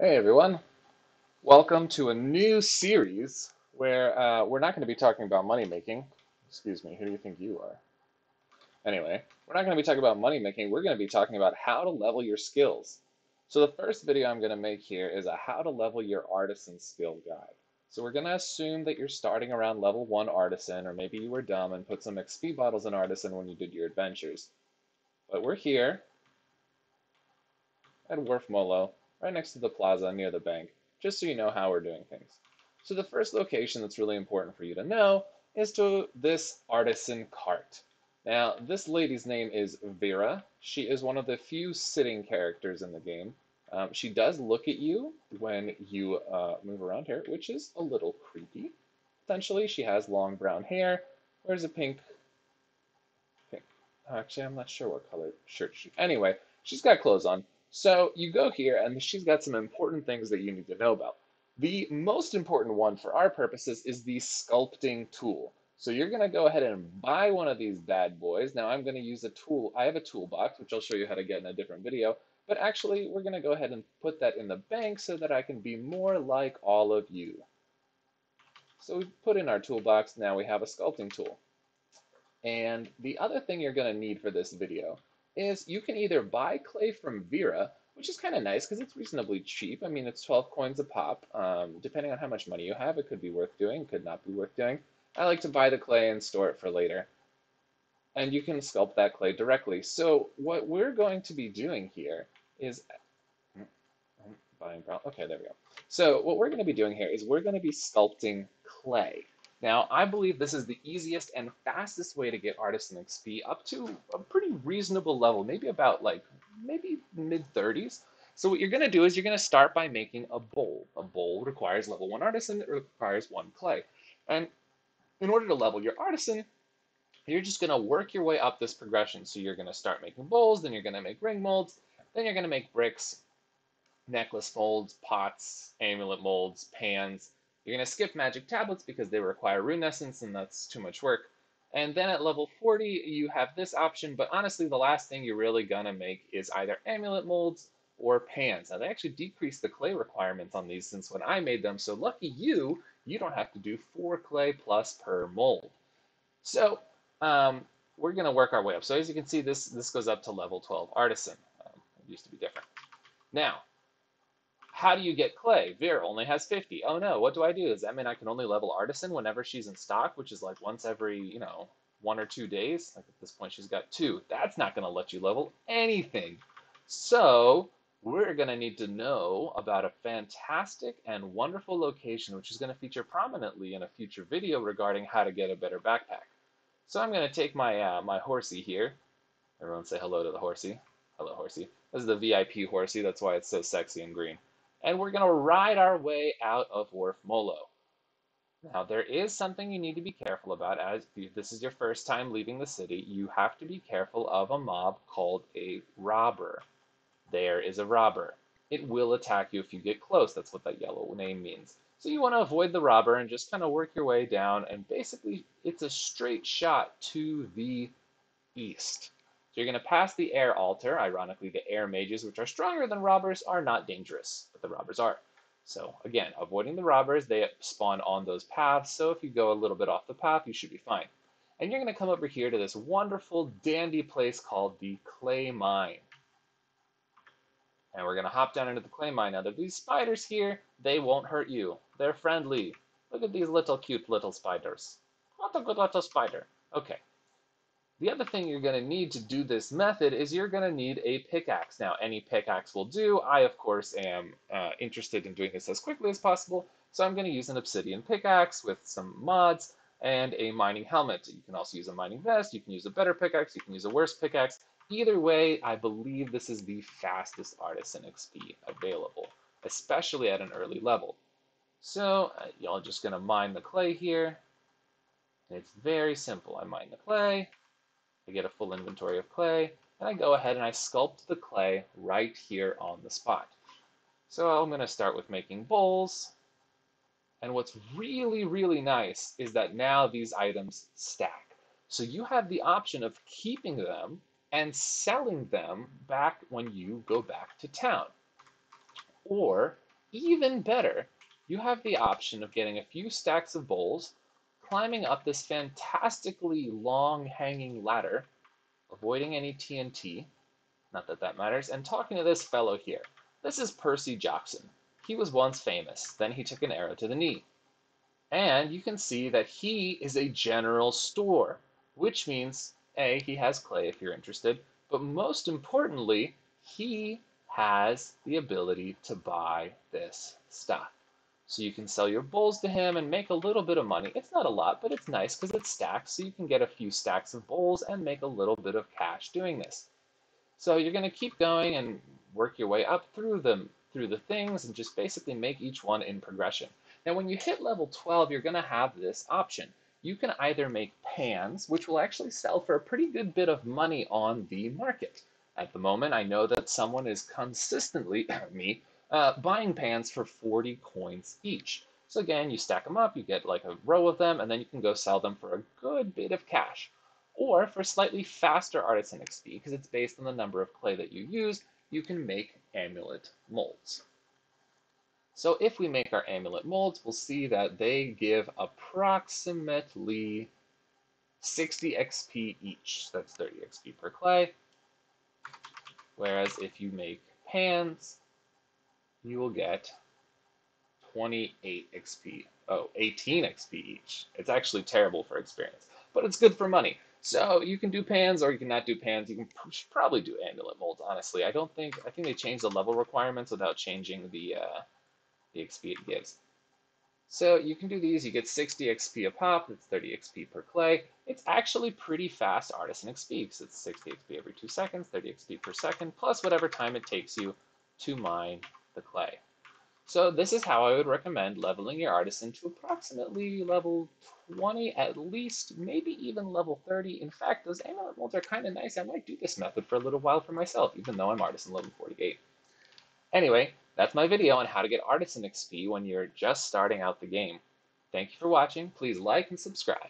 Hey everyone, welcome to a new series where we're not going to be talking about money making. Excuse me, who do you think you are? Anyway, we're not going to be talking about money making, we're going to be talking about how to level your skills. So the first video I'm going to make here is a how to level your Artisan skill guide. So we're going to assume that you're starting around level 1 Artisan, or maybe you were dumb and put some XP bottles in Artisan when you did your adventures. But we're here at Wharfmolo, right next to the plaza near the bank, just so you know how we're doing things. So the first location that's really important for you to know is to this Artisan cart. Now, this lady's name is Vera. She is one of the few sitting characters in the game. She does look at you when you move around here, which is a little creepy. Essentially, she has long brown hair, wears a pink. Actually, I'm not sure what color shirt she... Anyway, she's got clothes on. So you go here, and she's got some important things that you need to know about. The most important one for our purposes is the sculpting tool. So you're going to go ahead and buy one of these bad boys. Now I'm going to use a tool. I have a toolbox, which I'll show you how to get in a different video. But actually, we're going to go ahead and put that in the bank so that I can be more like all of you. So we put in our toolbox. Now we have a sculpting tool. And the other thing you're going to need for this video is you can either buy clay from Vera, which is kind of nice because it's reasonably cheap. I mean, it's 12 coins a pop. Depending on how much money you have, it could be worth doing, could not be worth doing. I like to buy the clay and store it for later. And you can sculpt that clay directly. So what we're going to be doing here is... Okay, there we go. So what we're going to be doing here is we're going to be sculpting clay. Now, I believe this is the easiest and fastest way to get Artisan XP up to a pretty reasonable level, maybe about like, maybe mid-30s. So what you're going to do is you're going to start by making a bowl. A bowl requires level 1 Artisan, it requires 1 clay. And in order to level your Artisan, you're just going to work your way up this progression. So you're going to start making bowls, then you're going to make ring molds, then you're going to make bricks, necklace molds, pots, amulet molds, pans. You're going to skip magic tablets because they require rune essence and that's too much work. And then at level 40, you have this option, but honestly, the last thing you're really going to make is either amulet molds or pans. Now, they actually decreased the clay requirements on these since when I made them, so lucky you, you don't have to do 4 clay plus per mold. So we're going to work our way up. So as you can see, this goes up to level 12 Artisan. It used to be different. Now, how do you get clay? Vera only has 50. Oh no, what do I do? Does that mean I can only level Artisan whenever she's in stock, which is like once every, you know, 1 or 2 days? Like at this point, she's got 2. That's not going to let you level anything. So we're going to need to know about a fantastic and wonderful location, which is going to feature prominently in a future video regarding how to get a better backpack. So I'm going to take my, my horsey here. Everyone say hello to the horsey. Hello, horsey. This is the VIP horsey. That's why it's so sexy and green. And we're going to ride our way out of Wharfmolo. Now, there is something you need to be careful about. As if this is your first time leaving the city, you have to be careful of a mob called a robber. There is a robber. It will attack you if you get close. That's what that yellow name means. So you want to avoid the robber and just kind of work your way down. And basically, it's a straight shot to the east. You're going to pass the air altar. Ironically, the air mages, which are stronger than robbers, are not dangerous, but the robbers are. So again, avoiding the robbers, they spawn on those paths. So if you go a little bit off the path, you should be fine. And you're going to come over here to this wonderful dandy place called the clay mine. And we're going to hop down into the clay mine. Now these spiders here, they won't hurt you. They're friendly. Look at these little cute little spiders. What a good little spider. Okay. The other thing you're going to need to do this method is you're going to need a pickaxe. Now, any pickaxe will do. I, of course, am interested in doing this as quickly as possible, so I'm going to use an obsidian pickaxe with some mods and a mining helmet. You can also use a mining vest. You can use a better pickaxe. You can use a worse pickaxe. Either way, I believe this is the fastest Artisan XP available, especially at an early level. So y'all just going to mine the clay here. And it's very simple. I mine the clay. I get a full inventory of clay, and I go ahead and I sculpt the clay right here on the spot. So I'm going to start with making bowls, and what's really, really nice is that now these items stack. So you have the option of keeping them and selling them back when you go back to town. Or Even better, you have the option of getting a few stacks of bowls, climbing up this fantastically long hanging ladder, avoiding any TNT, not that that matters, and talking to this fellow here. This is Percy Jackson. He was once famous, then he took an arrow to the knee. And you can see that he is a general store, which means, A, he has clay if you're interested, but most importantly, he has the ability to buy this stuff. So you can sell your bowls to him and make a little bit of money. It's not a lot, but it's nice because it's stacks, so you can get a few stacks of bowls and make a little bit of cash doing this. So you're going to keep going and work your way up through them, through the things, and just basically make each one in progression. Now when you hit level 12, you're going to have this option. You can either make pans, which will actually sell for a pretty good bit of money on the market. At the moment, I know that someone is consistently, me, buying pans for 40 coins each. So again, you stack them up, you get like a row of them, and then you can go sell them for a good bit of cash. Or for slightly faster artisan XP, because it's based on the number of clay that you use, you can make amulet molds. So if we make our amulet molds, we'll see that they give approximately 60 XP each. That's 30 XP per clay. Whereas if you make pans, you will get 28 XP, 18 XP each. It's actually terrible for experience, but it's good for money. So you can do pans or you can not do pans. You can probably do amulet molds, honestly. I think they changed the level requirements without changing the XP it gives. So you can do these, you get 60 XP a pop, that's 30 XP per clay. It's actually pretty fast artisan XP, because it's 60 XP every 2 seconds, 30 XP per second, plus whatever time it takes you to mine the clay. So this is how I would recommend leveling your artisan to approximately level 20 at least, maybe even level 30. In fact, those amulet molds are kind of nice. I might do this method for a little while for myself, even though I'm artisan level 48. Anyway, that's my video on how to get artisan XP when you're just starting out the game. Thank you for watching. Please like and subscribe.